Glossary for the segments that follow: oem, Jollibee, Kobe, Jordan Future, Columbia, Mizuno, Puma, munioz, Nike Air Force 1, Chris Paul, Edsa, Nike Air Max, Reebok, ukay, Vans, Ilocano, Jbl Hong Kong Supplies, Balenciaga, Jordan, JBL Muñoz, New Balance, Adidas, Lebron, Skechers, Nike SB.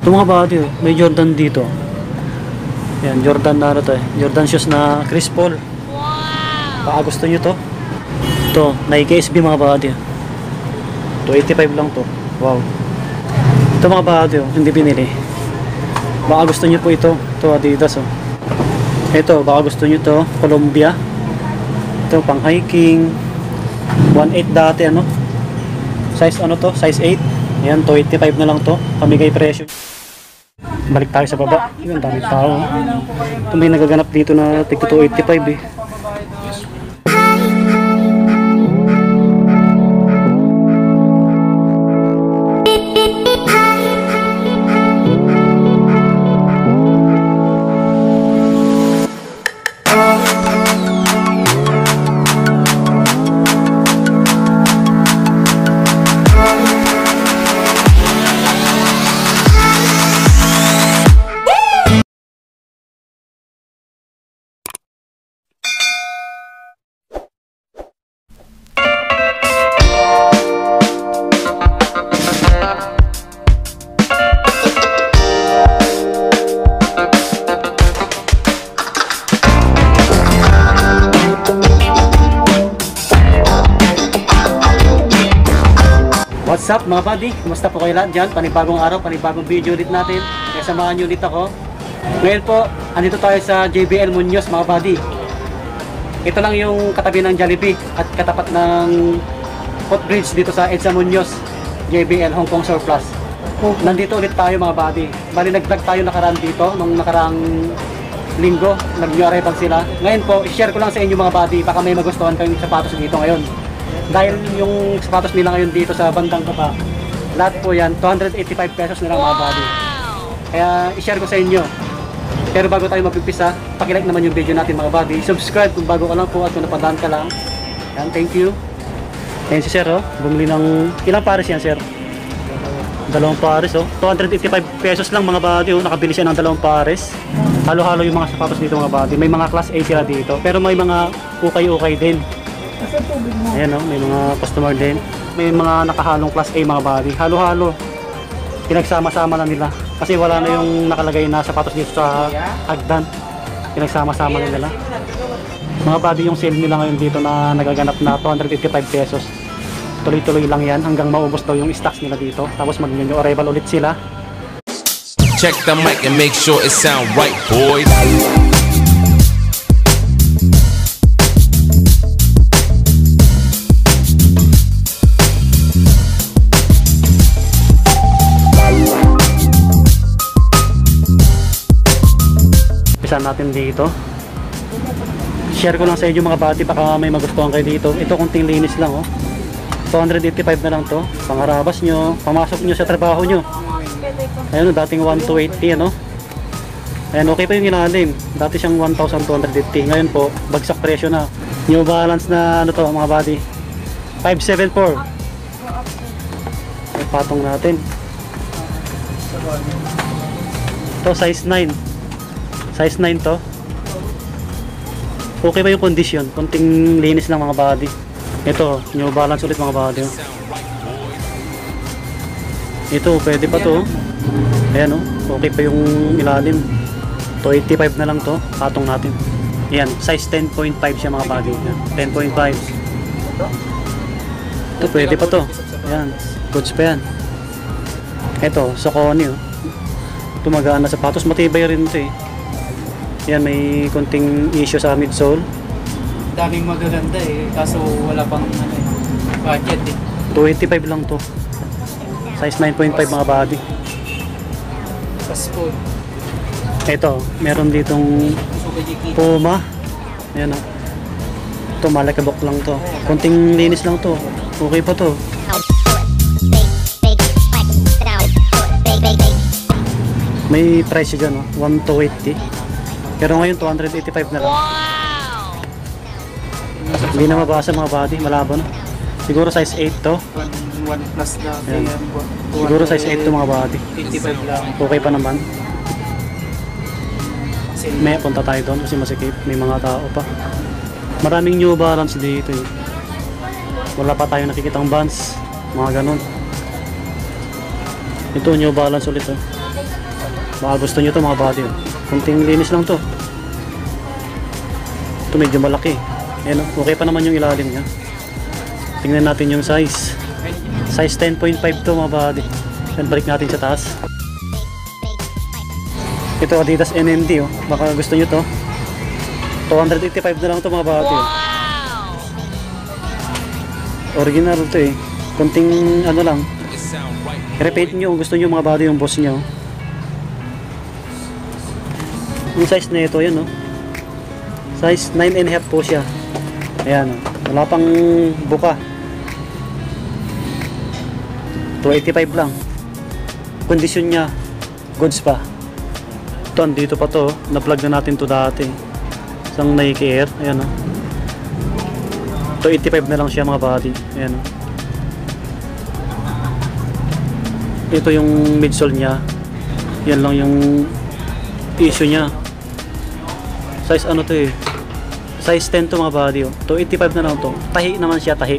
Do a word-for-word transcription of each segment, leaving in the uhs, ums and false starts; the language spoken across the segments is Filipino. Ito mga buddy, may Jordan dito. Yan, Jordan na ano to eh. Jordan shoes na Chris Paul. Wow! Baka gusto nyo to. Ito, Nike S B mga buddy. two eighty-five lang to. Wow. Ito mga buddy, hindi binili. Baka gusto nyo po ito. Ito, Adidas oh. Ito, baka gusto nyo to. Columbia. Ito, pang hiking. one eight dati ano. Size ano to? Size eight. Ayan, two eighty-five na lang to. Pamigay presyo. Balik tayo sa baba. Ayan, dami tao. Ito may nagaganap dito na tig two eighty-five eh. What's up mga buddy? Kumusta po kayo lahat dyan? Panibagong araw, panibagong video ulit natin. Kaya samahan nyo ulit ako. Ngayon po, andito tayo sa J B L Muñoz mga buddy. Ito lang yung katabi ng Jollibee at katapat ng footbridge dito sa Edsa Muñoz, J B L Hong Kong Surplus. Nandito ulit tayo mga buddy. Bali nag-vlog tayo nakaraan dito, nung nakaraang linggo, nag-new-arrival sila. Ngayon po, i-share ko lang sa inyo mga buddy, baka may magustuhan kayong sapatos dito ngayon. Dahil yung sapatos nila ngayon dito sa bandang kaba, lahat po yan, two eighty-five pesos na lang mga buddy. Kaya i-share ko sa inyo. Pero bago tayo magpipisa, pakilike naman yung video natin mga buddy. Subscribe kung bago ka lang po at kung napadaan ka lang. Yan, thank you. Ayan si sir oh, bumili ng ilang pares yan sir? Dalawang pares oh, two eighty-five pesos lang mga buddy oh, nakabili siya ng dalawang pares. Halo-halo yung mga sapatos dito mga buddy, may mga class A sila dito. Pero may mga ukay-ukay din. Ayan o, may mga customer din. May mga nakahalong class A mga buddy. Halo-halo. Pinagsama-sama na nila. Kasi wala na yung nakalagay na sapatos dito sa hagdan. Pinagsama-sama na nila. Mga buddy, yung sale nila ngayon dito na nagaganap na two eighty-five pesos. Tuloy-tuloy lang yan hanggang maubos daw yung stocks nila dito. Tapos mag-new arrival ulit sila. Check the mic and make sure it sound right, boys. Natin dito. Share ko lang sa inyo mga buddy, baka may magustuhan kayo dito. Ito konting linis lang oh. two eighty-five na lang to. Pangharabas nyo, pamasok nyo sa trabaho nyo. Ayun, dating one thousand two hundred eighty ano. Ayan, okay pa yung inalim. Dati siyang one thousand two hundred fifty. Ngayon po, bagsak presyo na. New Balance na ano to mga buddy. five seventy-four. Ay, patong natin. Ito size nine. Size nine to. Okay ba yung condition? Konting linis ng mga body. Ito, New Balance ulit mga body. Ito, pwede pa to. Ayan o, okay pa yung ilalim. two eighty-five na lang to, patong natin. Ayan, size ten point five siya mga body. ten point five. Ito, pwede pa to. Ayan, goods pa yan. Ito, Sokoni o. Tumagaan na sapatos, matibay rin ito eh. Yan, may konting issue sa midsole. Daming magaganda eh, kaso wala pang ano, budget eh. two eighty-five lang to. Size nine point five mga body. Passport. Ito, meron ditong Puma. Ayan o. Ito, malakabok lang to. Konting linis lang to. Okay pa to. May price dyan o, one thousand two hundred eighty. Pero ngayon, two eighty-five na lang. Wow! Hindi na mabasa mga body, malabo na. Siguro size eight to. one plus na. Siguro size eight to mga body. eighty-five lang. Okay pa naman. May punta tayo doon kasi masikip. May mga tao pa. Maraming New Balance dito eh. Wala pa tayong nakikitang Vans. Mga ganun. Ito, New Balance ulit eh. Baka gusto nyo to mga buddy. Kunting linis lang to. Ito medyo malaki. Ayan, okay pa naman yung ilalim niya. Tingnan natin yung size. Size ten point five to mga buddy. Then balik natin sa taas. Ito Adidas N M D oh. Baka gusto nyo to. two eighty-five na lang to mga buddy. Wow! Original ito eh. Konting ano lang. Repaint nyo kung gusto nyo mga body yung boss nyo. Yung size na ito yun no. Size nine and a half po siya. Ayan. Wala pang buka. two eighty-five lang. Condition nya goods pa. Ito andito pa to. Na-plug na natin to dati. Isang Nike Air. Ayan no. two eighty-five na lang siya mga buddy. Ayan. Ito yung midsole niya. Yan lang yung issue niya. Size ano to eh. Size ten to mga buddy. Oh. two eighty-five na lang to. Tahi naman siya, tahi.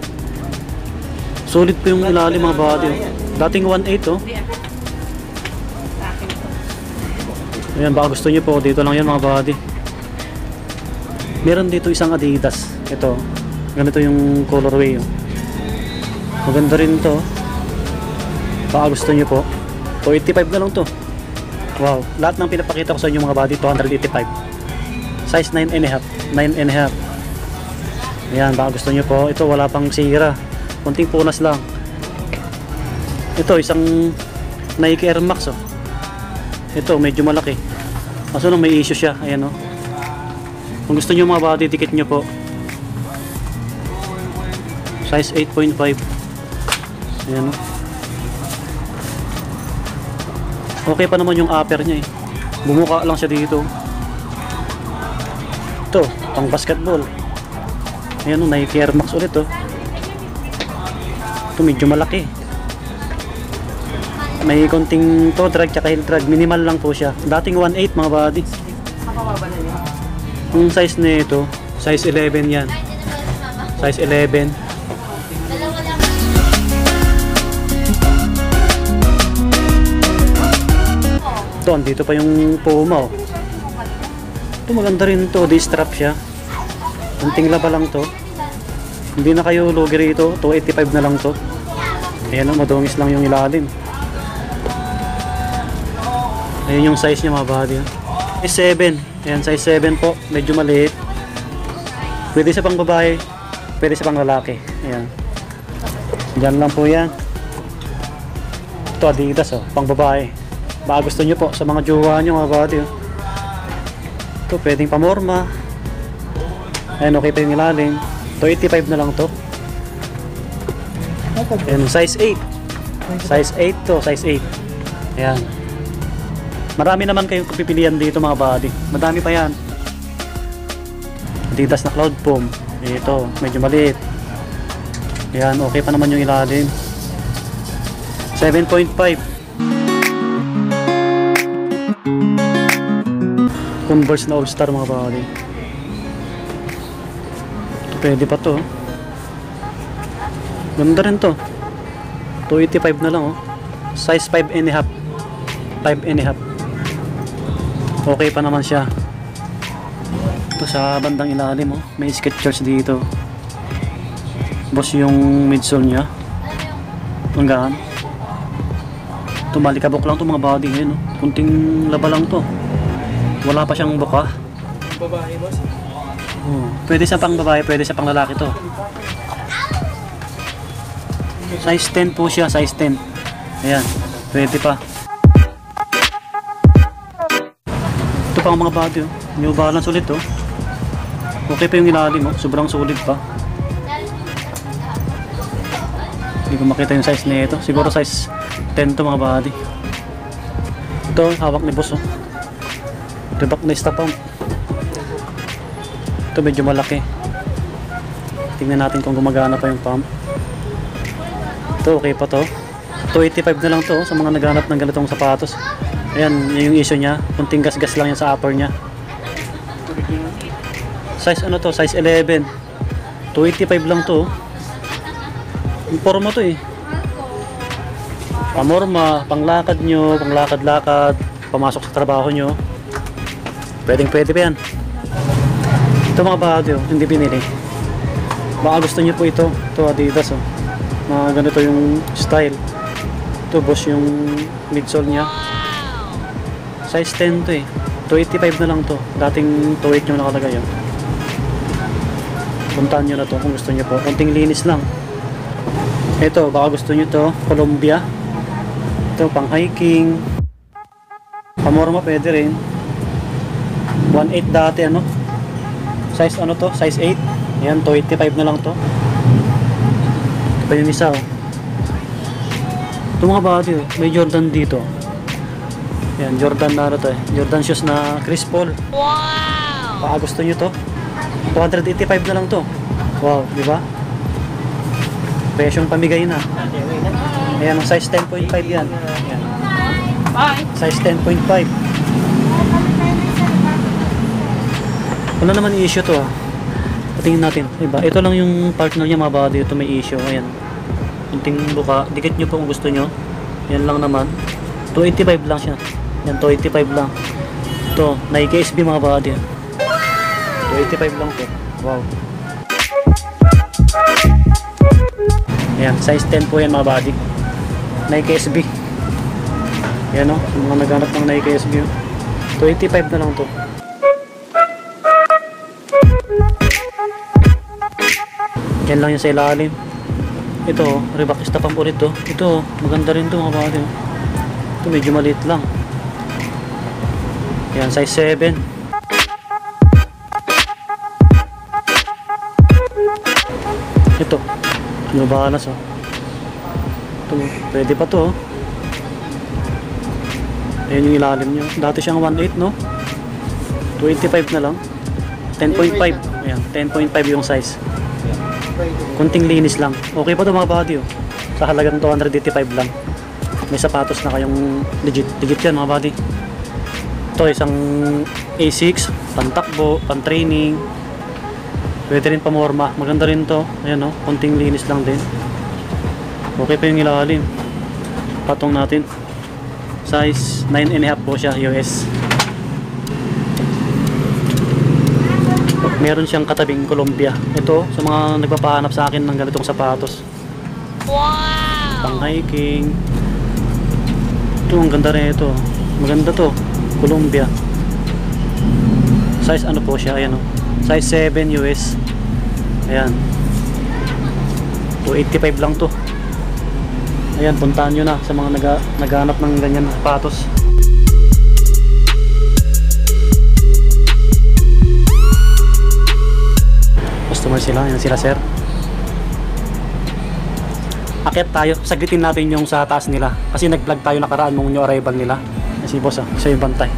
Solid po yung ilalim mga buddy. Oh. Dating one eight to. Oh. Ayan, baka gusto niyo po. Dito lang yan mga buddy. Meron dito isang Adidas. Ito. Ganito yung colorway. Maganda rin to. Baka gusto nyo po. two eighty-five na lang to. Wow. Lahat ng pinapakita ko sa inyo mga body, two eighty-five. Size nine and a half. nine and a half. Ayan, baka gusto nyo po. Ito wala pang sira. Kunting punas lang. Ito, isang Nike Air Max. Oh. Ito, medyo malaki. Kaso lang may issue siya. Ayan oh. Kung gusto nyo mga body, dikit nyo po. Size eight point five. Ayan o. Okay pa naman yung upper niya eh. Bumuka lang siya dito. Ito, pang basketball. Ayan o, Nike Air Max ulit o. Ito medyo malaki. May konting toe drag tsaka heel drag. Minimal lang po siya. Dating one eight mga buddy. Yung size na ito, size eleven yan. Size eleven. Ito, andito pa yung Puma oh. Ito maganda rin to, distrap siya. Kunting laba lang to. Hindi na kayo lugi rito, two eighty-five na lang to. Ayan o, madungis lang yung ilalim. Ayan yung size niya mga buddy. Size seven, ayan size seven po, medyo maliit. Pwede sa pang babae, pwede sa pang lalaki. Ayan. Diyan lang po yan. Ito Adidas oh, pang babae. Baka gusto nyo po sa mga jowa nyo mga buddy oh. Ito pwedeng pamorma. Ayan okay pa yung ilalim. two eighty-five na lang to. And size eight. Size eight to, size eight. Ayan. Marami naman kayong pipilian dito mga buddy. Madami pa yan. Adidas na cloud foam. Ito medyo maliit. Ayan okay pa naman yung ilalim. seven point five. Converse na All-Star mga buddy. Pwede pa to. Ganda rin to. two eighty-five na lang oh. Size five and a half. five and a half. Okay pa naman siya. Ito sa bandang ilalim oh. May Skechers dito. Boss yung midsole niya. Hanggaan. Ito malikabok lang to mga buddy ngayon oh. Kunting laba lang to. Wala pa siyang buka. Babae boss. Oh, pwede sa pang babae, pwede sa pang lalaki to. Size ten po siya, size ten. Ayan, pwede pa. Ito pa ang mga body oh. New Balance ulit oh. Okay pa yung ilalim oh, sobrang solid pa. Hindi ko makita yung size nito. Siguro size ten to mga body. Ito, hawak ni boss oh. Rebak na stop pump. Ito medyo malaki. Tingnan natin kung gumagana pa yung pump. Ito okay pa to. two eighty-five na lang to sa mga naghanap ng ganitong sapatos. Ayan yung issue niya. Kunting gas-gas lang yan sa upper niya. Size ano to? Size eleven. two eighty-five lang to. Porma to eh. Pamorma, panglakad nyo, panglakad-lakad. pamasok sa trabaho nyo, pwedeng pwede pa yan. Ito mga bahado, hindi pinili. Baka gusto nyo po ito, ito Adidas, oh, na ganito yung style. Ito boss yung midsole nya, size ten to eh, two eighty-five na lang to, dating two eighty yung nakalagay yun. Puntahan nyo na to kung gusto nyo po, konting linis lang. Ito, baka gusto nyo to, Columbia. Ito, pang hiking, pamorma pwede rin. One eight dati ano, size ano to, size eight. Ayan, two eighty-five na lang to. Ito pa yung isa, oh. Ito mga body, may Jordan dito. Ayan, Jordan na ano to eh, Jordan shoes na Chris Paul. Wow! Baka gusto nyo to, two eighty-five na lang to. Wow, di ba? Presyong pamigay na. Ayan, ang size ten point five yan. Ayan. Size ten point five. Wala naman i-issue to, ah. Patingin natin, diba? Ito lang yung partner niya, mga body. Ito may issue. Ayan. Kunting buka. Dikit nyo po kung gusto nyo. Ayan lang naman. two eighty-five lang siya. Ayan, two eighty-five lang. Ito, Nike S B, mga body. two eighty-five lang po. Wow. Ayan, size ten po yan mga body. Nike S B. Ayan o, mga naghanap ng Nike S B. two eighty-five na lang to. Yan lang yung sa ilalim. Ito o, Rebakista pang ulit o. Ito o, maganda rin to mga body. Ito medyo maliit lang. Ayan, size seven. Ito, New Balance oh. Ito, pwede pa to oh. Ayan yung ilalim nyo. Dati siyang one eight no? two eighty-five na lang. ten point five. Ayan, ten point five yung size. Kunting linis lang. Okay pa to mga body oh. Sa halagang two eighty-five lang. May sapatos na kayong legit. Legit yan mga body. Ito isang A six. Pantakbo, pantraining. Pwede rin pamorma. Maganda rin to. Ayan o. Konting linis lang din. Okay pa yung ilalim. Patong natin. Size nine and a half po siya. U S. Meron siyang katabing Columbia. Ito sa mga nagpapahanap sa akin ng ganitong sapatos. Wow! Pang hiking. Ito. Ang ganda rin ito. Maganda to. Columbia. Size ano po siya. Ayan o. Size seven U S. Ayan, two eighty-five lang to. Ayan, puntaan nyo na sa mga naga, naghanap ng ganyan na sapatos. Customer sila, yan sila sir. Akyat tayo, saglitin natin yung sa taas nila. Kasi nag-vlog tayo nakaraan mong new arrival nila. Si boss ah, siya yung bantay.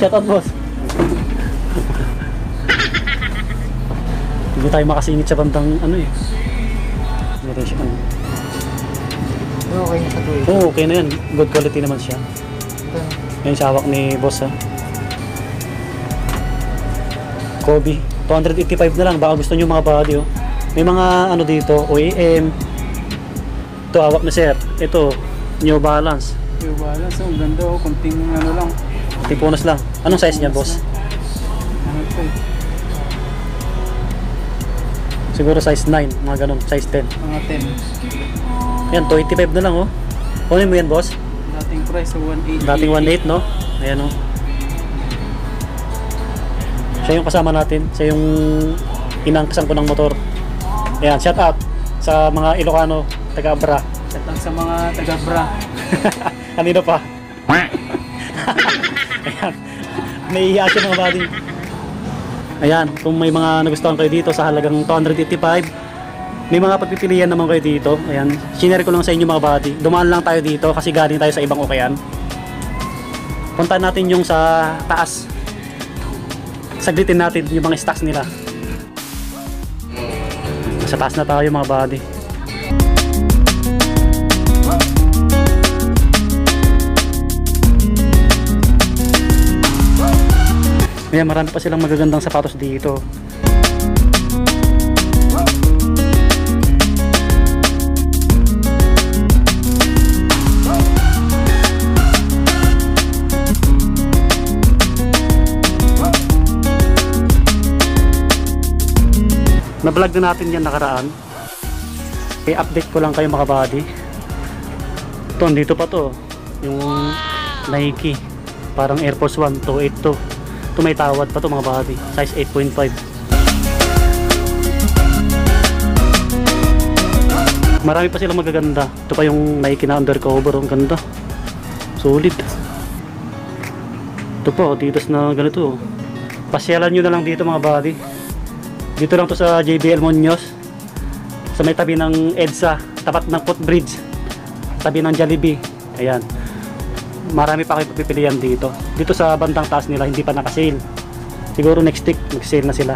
Shout out boss. Hindi tayo makasingit sa bandang ano eh. Okay na sa tuloy. Oo, okay na yan. Good quality naman siya. Yan sa hawak ni boss ha. Kobe. two eighty-five na lang. Baka gusto nyo mga body oh. May mga ano dito. O E M. Ito hawak na sir. Ito. New Balance. New Balance. Ang ganda oh. Kunting ano lang. Tipunas lang. Anong size niya boss? Ano ito? Siguro size nine, mga ganun, size ten. Mga ten. Ayan, two eighty-five na lang oh. Kunin mo yan boss? Dating price sa one eighty. Dating one eight no? Ayan oh. Siya yung kasama natin. Siya yung inangkasan ko ng motor. Ayan, shout out sa mga Ilocano, taga-Abra. Shout out sa mga taga-Abra. Kanino pa? Ayan, naihiya siya mga body. Ayan, kung may mga nagustuhan kayo dito sa halagang two eighty-five, may mga pagpipilian naman kayo dito. Ayan, sinare ko lang sa inyo mga body. Dumaan lang tayo dito kasi galing tayo sa ibang ukayan. Punta natin yung sa taas. Saglitin natin yung mga stocks nila. Sa taas na tayo mga body. Ayan, marami pa silang magagandang sapatos dito. Na-vlog na natin yan nakaraan. I-update ko lang kayo mga buddy. Ito, dito pa to. Yung Nike. Parang Air Force one, two eighty-two. Ito may tawad pa to mga buddy. Size eight point five. Marami pa silang magaganda. Ito pa yung Nike na undercover. Ang ganda. Solid. Ito pa, Adidas na ganito. Pasyalan nyo na lang dito mga buddy. Dito lang to sa J B L Muñoz. Sa may tabi ng Edsa. Tapat ng footbridge. Tabi ng Jollibee. Ayan. Marami pa kayo pipilian dito. Dito sa bandang taas nila, hindi pa nakasale. Siguro next week, nagsale na sila.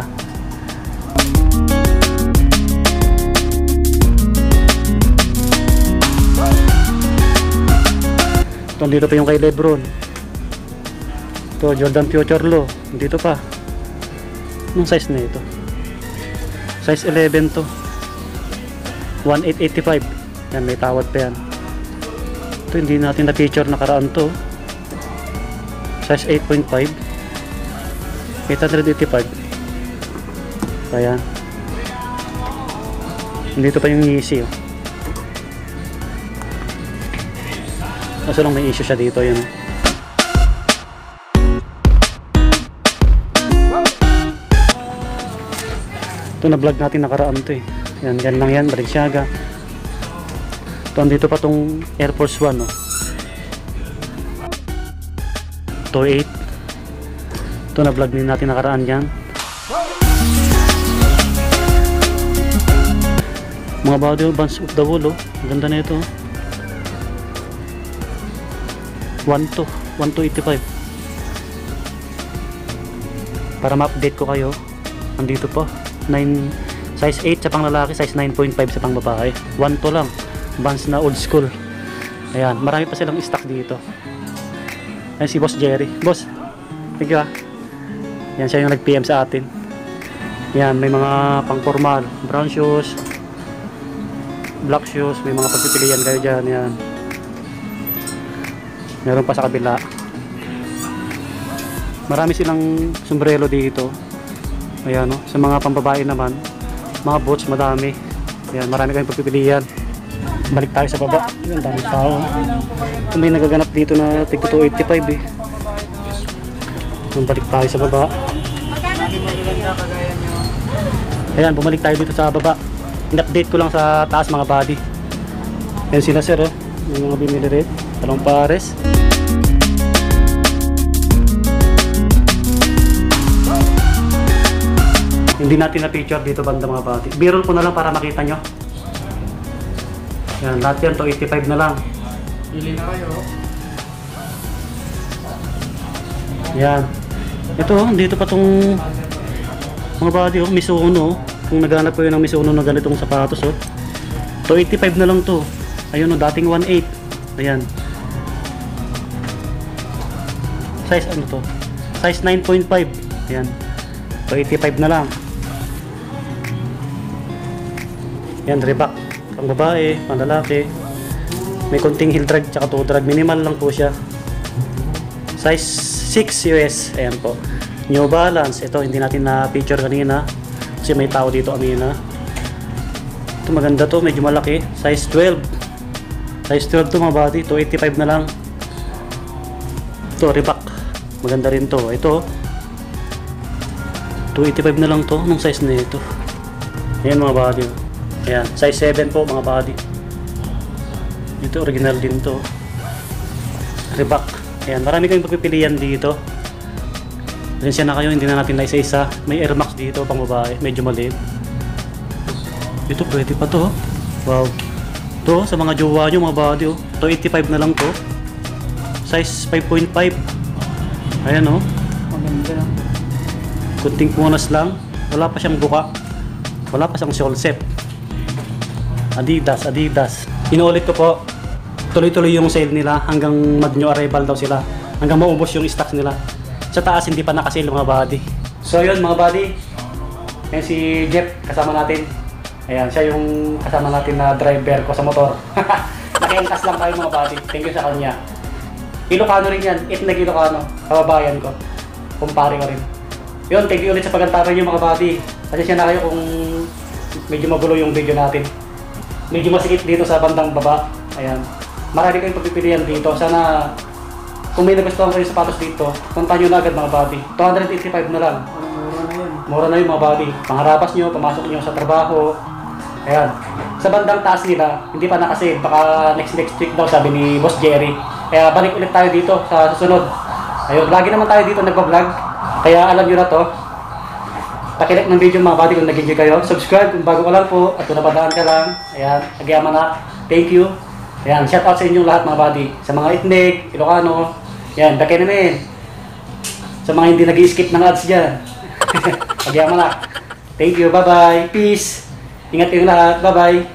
Ito, dito pa yung kay Lebron. Ito, Jordan Future Low. Dito pa. Anong size na ito? Size eleven to. eighteen eighty-five. Yan, may tawad pa yan. Ito, hindi natin na-feature nakaraan to. Size eight point five. eight eighty-five. Ayan. Dito pa yung easy, oh. Kasi lang may issue siya dito yun. Ito na vlog natin nakaraan to eh. Yan, yan lang yan, Balenciaga. Ito, andito pa tong Air Force one, no? two eight. Ito na vlog din natin nakaraan yan. Mga body, Vans of the Wall, oh. Ganda na ito, oh. one two, one two eighty-five. Para ma-update ko kayo, andito po nine, size eight sa pang lalaki, size nine point five sa pang babae. One two lang, Vans na old school. Ayan, marami pa silang stock dito. Ayan si Boss Jerry. Boss, thank you ha. Ayan, siya yung nag-P M sa atin. Ayan, may mga pang formal, brown shoes, black shoes. May mga pagpipilian kayo dyan. Ayan, meron pa sa kabila. Marami silang sombrero dito. Ayan, no? Sa mga pambabae naman, mga boots, madami. Ayan, marami kayong pagpipilian. Balik tayo sa baba. Ang daming tao. May nagaganap dito na tig two eighty-five eh. Balik tayo sa baba. Ayan, bumalik tayo dito sa baba. In-update ko lang sa taas mga buddy. Ayan sila sir, oh. Yung mga bimili rin. Talong pares. Hindi natin na-picture dito banda mga bati. Birol ko na lang para makita nyo. Yan, lahat yan. two eighty-five na lang. Pili na kayo. Yan. Ito, dito pa tong mga bati. Oh, Mizuno. Kung naghanap ko yun ng Mizuno na ganitong sapatos. Oh. two eighty-five na lang to. Ayun o, oh, dating one eight. Ayan. Size ano to? Size nine point five. Ayan. two eighty-five na lang. Yan, Reebok. Pang babae, pang lalaki. May konting heel drag tsaka toe drag. Minimal lang po siya. Size six U S. Ayan po. New Balance. Ito, hindi natin na-feature kanina. Kasi may tao dito kanina. Ito, maganda to. Medyo malaki. Size twelve. Size twelve to mga body. two eighty-five na lang. Ito, Reebok. Maganda rin to. Ito, two eighty-five na lang to. Anong size na ito? Ayan mga body. Ayan, size seven po mga body. Ito, original din to. Reebok. Ayan, marami kayong pagpipilian dito. Pasensya na kayo, hindi na natin na isa-isa. May Air Max dito, pang babae. Medyo maliit. Ito, pwede pa to. Wow. Ito, sa mga jowa nyo mga body. Oh. two eighty-five na lang to. Size five point five. Ayan o. Oh. Kunting punas lang. Wala pa siyang buka. Wala pa siyang sole set. Adidas, Adidas. Inuulit ko po, tuloy-tuloy yung sale nila hanggang mag-new arrival daw sila. Hanggang maubos yung stocks nila. Sa taas hindi pa nakasale mga buddy. So yun mga buddy. Ayan si Jeff kasama natin. Ayan, siya yung kasama natin na driver ko sa motor. Nakiangkas lang tayo mga buddy. Thank you sa kanya. Ilocano rin yan. If nag-Ilocano, kababayan ko. Kumpare ko rin. Yun, thank you ulit sa pagkantaran nyo mga buddy. Pasensya na kayo kung medyo magulo yung video natin. Medyo masikip dito sa bandang baba. Ayan. Marami kayong pagpipilian dito. Sana kung may nagustuhan kayo sapatos dito, punta nyo na agad mga buddy. two eighty-five na lang. Mura na yun mga buddy. Pangharapas nyo, pamasok nyo sa trabaho. Ayan. Sa bandang taas nila, hindi pa na kasi. Baka next next week daw sabi ni Boss Jerry. Kaya balik ulit tayo dito sa susunod. Ayun, lagi naman tayo dito nagpa-vlog. Kaya alam nyo na to. Pakilike ng video mga buddy kung nag-enjoy kayo. Subscribe kung bago ka lang po. At kung napadaan ka lang. Ayan, agyaman na. Thank you. Ayan, shout out sa inyong lahat mga buddy. Sa mga ethnic, Ilocano. Ayan, dakay namin. Sa mga hindi nag-i-skip ng ads dyan. Agyaman na. Thank you, bye-bye. Peace. Ingat kayong lahat. Bye-bye.